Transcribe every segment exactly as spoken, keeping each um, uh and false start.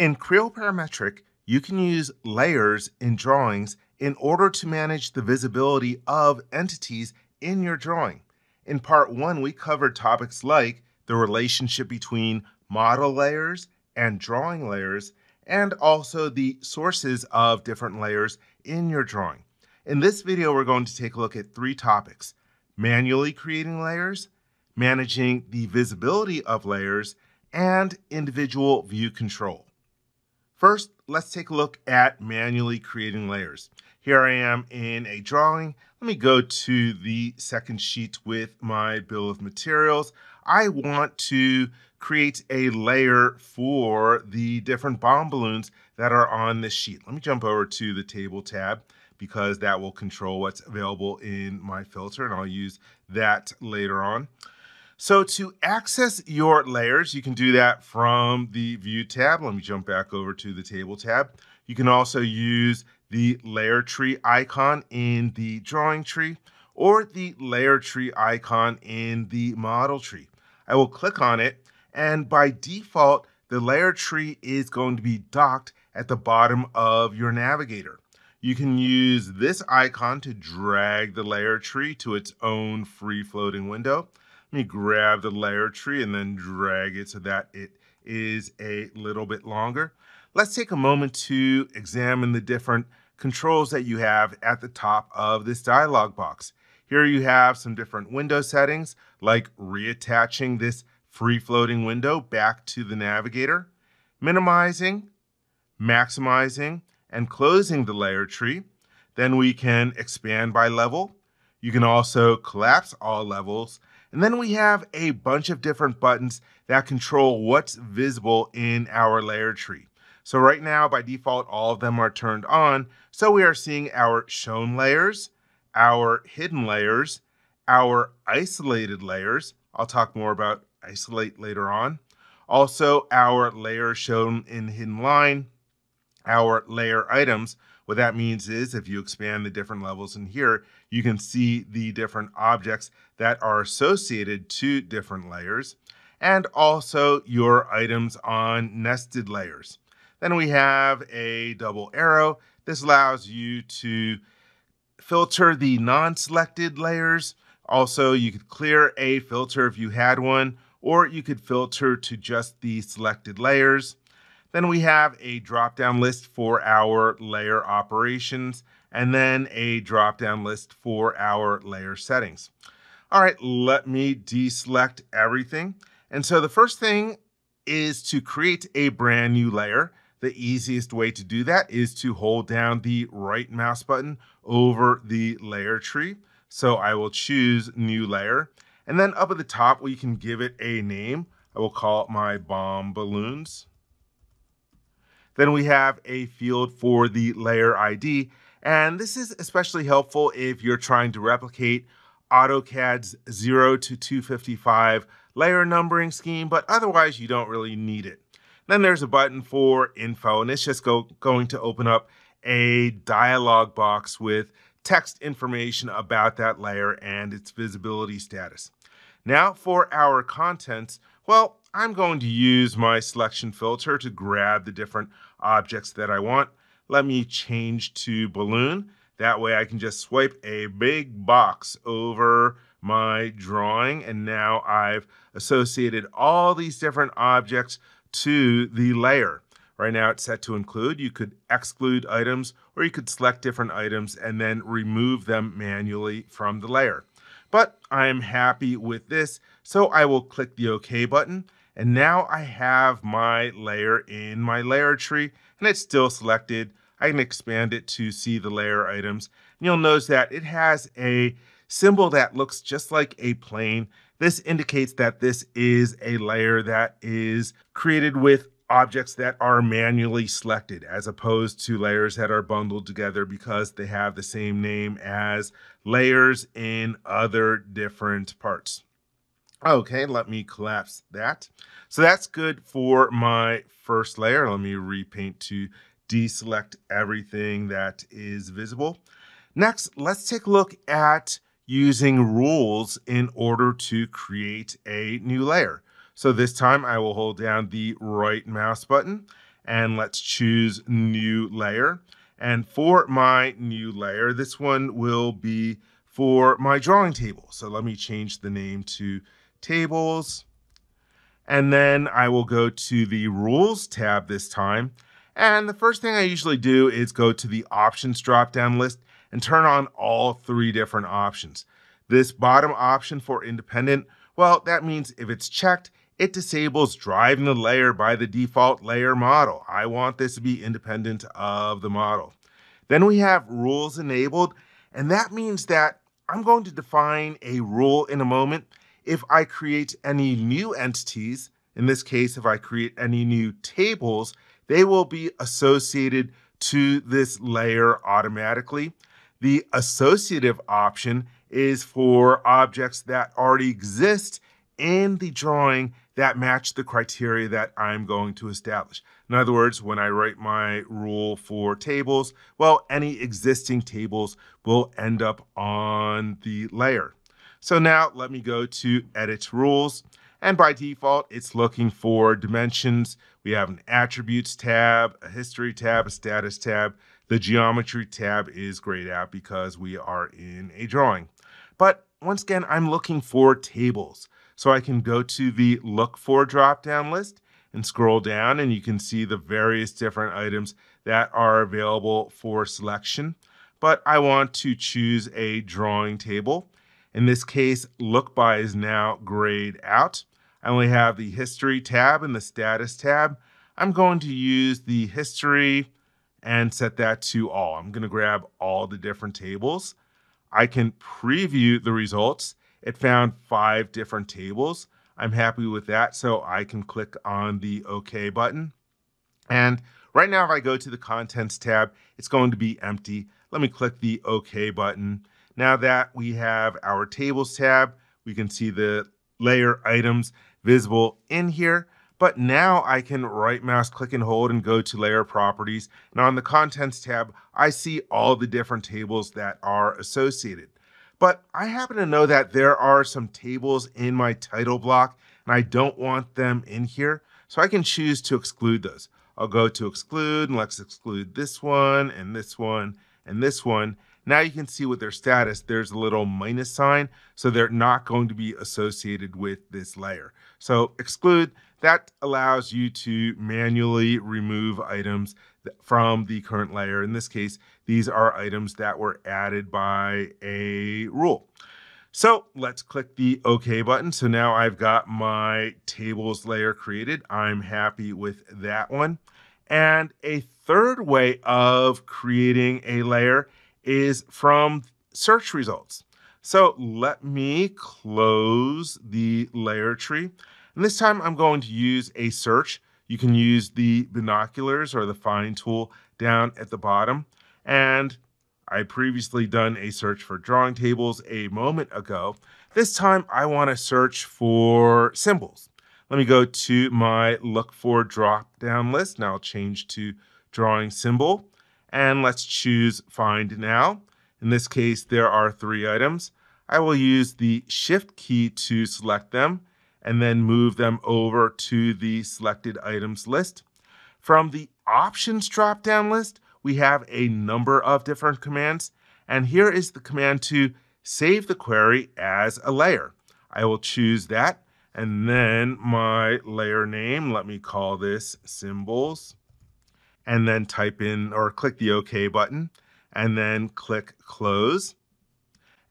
In Creo Parametric, you can use layers in drawings in order to manage the visibility of entities in your drawing. In part one, we covered topics like the relationship between model layers and drawing layers, and also the sources of different layers in your drawing. In this video, we're going to take a look at three topics: manually creating layers, managing the visibility of layers, and individual view control. First, let's take a look at manually creating layers. Here I am in a drawing. Let me go to the second sheet with my bill of materials. I want to create a layer for the different BOM balloons that are on this sheet. Let me jump over to the table tab because that will control what's available in my filter, and I'll use that later on. So to access your layers, you can do that from the View tab. Let me jump back over to the Table tab. You can also use the Layer Tree icon in the Drawing Tree or the Layer Tree icon in the Model Tree. I will click on it, and by default, the Layer Tree is going to be docked at the bottom of your navigator. You can use this icon to drag the Layer Tree to its own free-floating window. Let me grab the Layer Tree and then drag it so that it is a little bit longer. Let's take a moment to examine the different controls that you have at the top of this dialog box. Here you have some different window settings, like reattaching this free-floating window back to the navigator, minimizing, maximizing, and closing the Layer Tree. Then we can expand by level. You can also collapse all levels. And then we have a bunch of different buttons that control what's visible in our layer tree. So right now, by default, all of them are turned on. So we are seeing our shown layers, our hidden layers, our isolated layers. I'll talk more about isolate later on. Also, our layer shown in hidden line, our layer items. What that means is if you expand the different levels in here, you can see the different objects that are associated to different layers, and also your items on nested layers. Then we have a double arrow. This allows you to filter the non-selected layers. Also, you could clear a filter if you had one, or you could filter to just the selected layers. Then we have a drop-down list for our layer operations, and then a drop-down list for our layer settings. All right, let me deselect everything. And so the first thing is to create a brand new layer. The easiest way to do that is to hold down the right mouse button over the layer tree. So I will choose new layer. And then up at the top, we can give it a name. I will call it my BOM balloons. Then we have a field for the layer I D, and this is especially helpful if you're trying to replicate AutoCAD's zero to two fifty-five layer numbering scheme, but otherwise you don't really need it. Then there's a button for info, and it's just go, going to open up a dialog box with text information about that layer and its visibility status. Now for our contents, well, I'm going to use my selection filter to grab the different objects that I want. Let me change to balloon. That way I can just swipe a big box over my drawing, and now I've associated all these different objects to the layer. Right now it's set to include. You could exclude items, or you could select different items and then remove them manually from the layer. But I'm happy with this, so I will click the OK button. And now I have my layer in my layer tree, and it's still selected. I can expand it to see the layer items. And you'll notice that it has a symbol that looks just like a plane. This indicates that this is a layer that is created with objects that are manually selected, as opposed to layers that are bundled together because they have the same name as layers in other different parts. Okay, let me collapse that. So that's good for my first layer. Let me repaint to deselect everything that is visible. Next, let's take a look at using rules in order to create a new layer. So this time I will hold down the right mouse button, and let's choose new layer. And for my new layer, this one will be for my drawing table. So let me change the name to tables. And then I will go to the rules tab this time. And the first thing I usually do is go to the options drop-down list and turn on all three different options. This bottom option for independent, well, that means if it's checked, it disables driving the layer by the default layer model. I want this to be independent of the model. Then we have rules enabled, and that means that I'm going to define a rule in a moment if I create any new entities. In this case, if I create any new tables, they will be associated to this layer automatically. The associative option is for objects that already exist in the drawing that match the criteria that I'm going to establish. In other words, when I write my rule for tables, well, any existing tables will end up on the layer. So now let me go to Edit Rules. And by default, it's looking for dimensions. We have an attributes tab, a history tab, a status tab. The geometry tab is grayed out because we are in a drawing. But once again, I'm looking for tables. So I can go to the look for drop-down list and scroll down, and you can see the various different items that are available for selection. But I want to choose a drawing table. In this case, look by is now grayed out. I only have the history tab and the status tab. I'm going to use the history and set that to all. I'm going to grab all the different tables. I can preview the results. It found five different tables. I'm happy with that, so I can click on the OK button. And right now, if I go to the Contents tab, it's going to be empty. Let me click the OK button. Now that we have our Tables tab, we can see the layer items visible in here. But now I can right mouse click and hold and go to Layer Properties. And on the Contents tab, I see all the different tables that are associated. But I happen to know that there are some tables in my title block, and I don't want them in here. So I can choose to exclude those. I'll go to exclude, and let's exclude this one, and this one, and this one. Now you can see with their status, there's a little minus sign, so they're not going to be associated with this layer. So exclude, that allows you to manually remove items from the current layer. In this case, these are items that were added by a rule. So let's click the OK button. So now I've got my tables layer created. I'm happy with that one. And a third way of creating a layer is from search results. So let me close the layer tree. And this time I'm going to use a search. You can use the binoculars or the find tool down at the bottom. And I previously done a search for drawing tables a moment ago. This time I want to search for symbols. Let me go to my look for drop down list. Now I'll change to drawing symbol. And let's choose find now. In this case, there are three items. I will use the shift key to select them and then move them over to the selected items list. From the options drop-down list, we have a number of different commands. And here is the command to save the query as a layer. I will choose that. And then my layer name, let me call this symbols. And then type in or click the OK button. And then click close.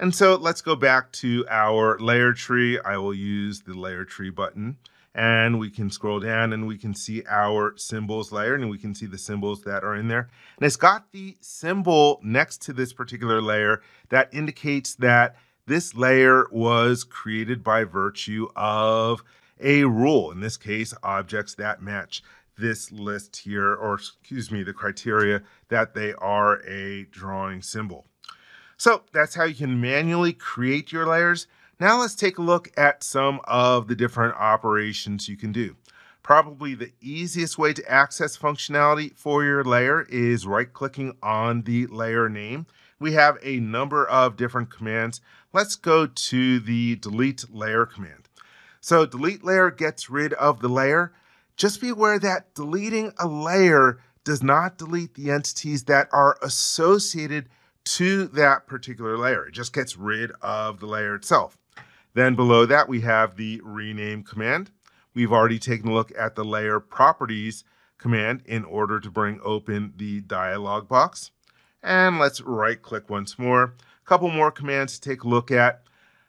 And so let's go back to our layer tree. I will use the layer tree button, and we can scroll down and we can see our symbols layer, and we can see the symbols that are in there. And it's got the symbol next to this particular layer that indicates that this layer was created by virtue of a rule, in this case, objects that match this list here, or excuse me, the criteria that they are a drawing symbol. So that's how you can manually create your layers. Now let's take a look at some of the different operations you can do. Probably the easiest way to access functionality for your layer is right-clicking on the layer name. We have a number of different commands. Let's go to the delete layer command. So delete layer gets rid of the layer. Just be aware that deleting a layer does not delete the entities that are associated to that particular layer. It just gets rid of the layer itself. Then below that, we have the rename command. We've already taken a look at the layer properties command in order to bring open the dialog box. And let's right click once more. A couple more commands to take a look at.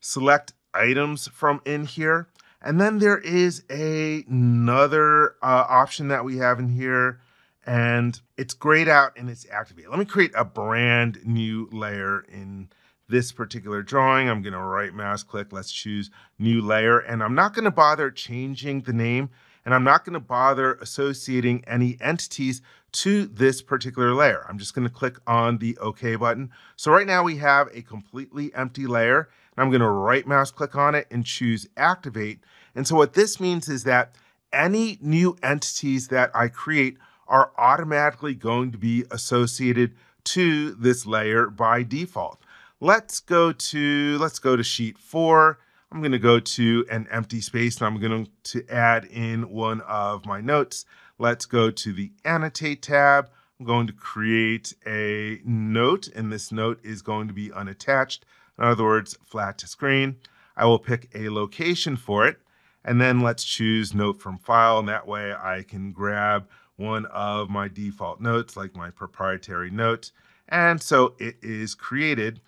Select items from in here. And then there is a, another uh, option that we have in here, and it's grayed out and it's activated. Let me create a brand new layer in this particular drawing. I'm gonna right mouse click, let's choose new layer, and I'm not gonna bother changing the name, and I'm not gonna bother associating any entities to this particular layer. I'm just gonna click on the OK button. So right now we have a completely empty layer, and I'm gonna right mouse click on it and choose activate. And so what this means is that any new entities that I create are automatically going to be associated to this layer by default. Let's go to, let's go to sheet four. I'm gonna go to an empty space and I'm going to add in one of my notes. Let's go to the annotate tab. I'm going to create a note, and this note is going to be unattached. In other words, flat to screen. I will pick a location for it, and then let's choose note from file, and that way I can grab one of my default notes, like my proprietary note. And so it is created.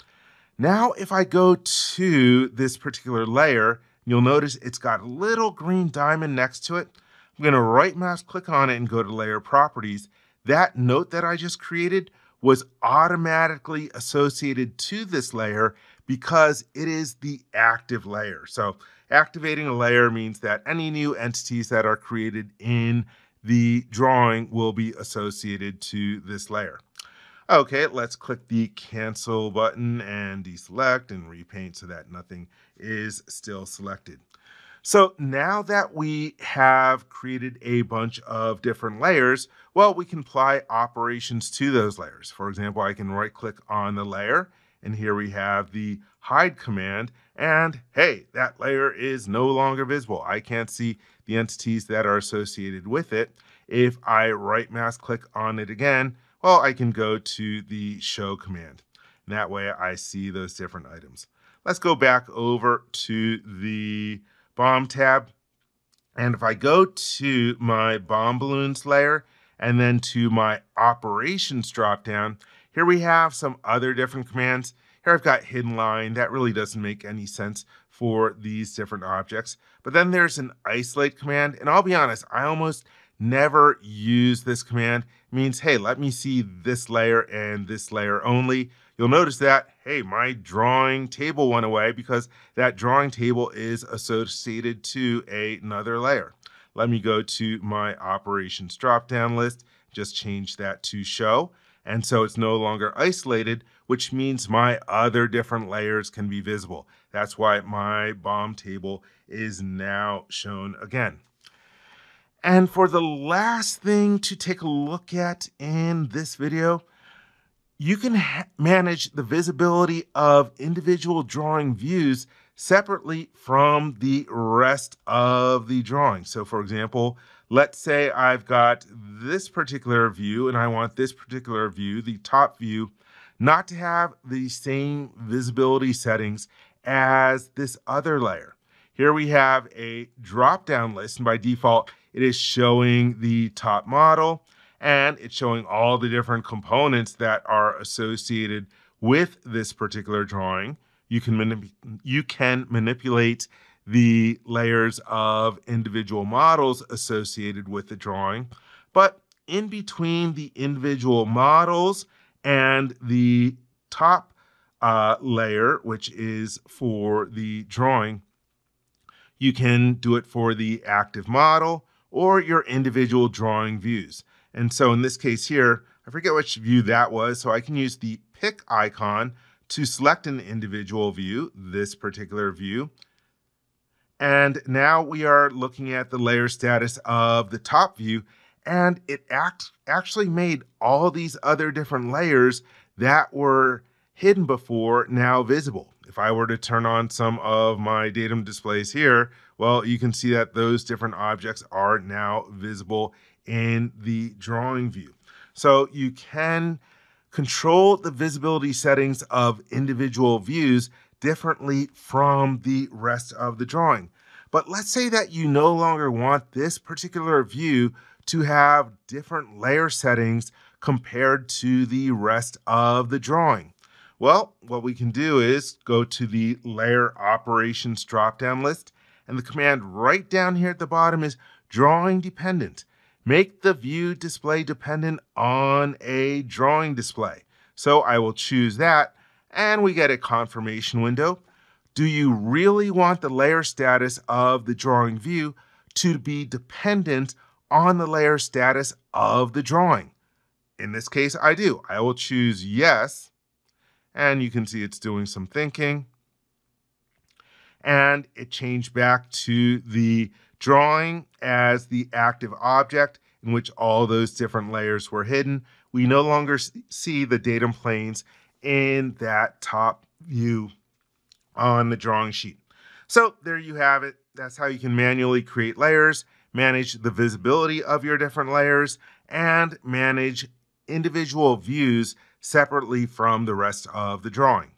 Now, if I go to this particular layer, you'll notice it's got a little green diamond next to it. I'm gonna right mouse click on it and go to layer properties. That note that I just created was automatically associated to this layer because it is the active layer. So activating a layer means that any new entities that are created in the drawing will be associated to this layer. Okay, let's click the cancel button and deselect and repaint so that nothing is still selected. So now that we have created a bunch of different layers, well, we can apply operations to those layers. For example, I can right click on the layer, and here we have the hide command, and hey, that layer is no longer visible. I can't see the entities that are associated with it. If I right mouse click on it again, well, I can go to the show command. And that way I see those different items. Let's go back over to the B O M tab. And if I go to my B O M balloons layer and then to my operations dropdown, here we have some other different commands. Here I've got hidden line. That really doesn't make any sense for these different objects. But then there's an isolate command. And I'll be honest, I almost never use this command. It means, hey, let me see this layer and this layer only. You'll notice that, hey, my drawing table went away because that drawing table is associated to another layer. Let me go to my operations dropdown list, just change that to show. And so it's no longer isolated, which means my other different layers can be visible. That's why my B O M table is now shown again. And for the last thing to take a look at in this video, you can manage the visibility of individual drawing views separately from the rest of the drawing. So for example, let's say I've got this particular view and I want this particular view, the top view, not to have the same visibility settings as this other layer. Here we have a drop-down list, and by default, it is showing the top model, and it's showing all the different components that are associated with this particular drawing. You can, manip you can manipulate the layers of individual models associated with the drawing, but in between the individual models and the top uh, layer, which is for the drawing, you can do it for the active model or your individual drawing views. And so in this case here, I forget which view that was, so I can use the pick icon to select an individual view, this particular view. And now we are looking at the layer status of the top view, and it act, actually made all these other different layers that were hidden before now visible. if I were to turn on some of my datum displays here, well, you can see that those different objects are now visible in the drawing view. So you can control the visibility settings of individual views differently from the rest of the drawing. But let's say that you no longer want this particular view to have different layer settings compared to the rest of the drawing. Well, what we can do is go to the Layer Operations drop-down list, and the command right down here at the bottom is Drawing Dependent. Make the view display dependent on a drawing display. So I will choose that, and we get a confirmation window. Do you really want the layer status of the drawing view to be dependent on the layer status of the drawing? In this case, I do. I will choose yes, and you can see it's doing some thinking, and it changed back to the drawing as the active object in which all those different layers were hidden. We no longer see the datum planes in that top view on the drawing sheet. So there you have it. That's how you can manually create layers, manage the visibility of your different layers, and manage individual views separately from the rest of the drawing.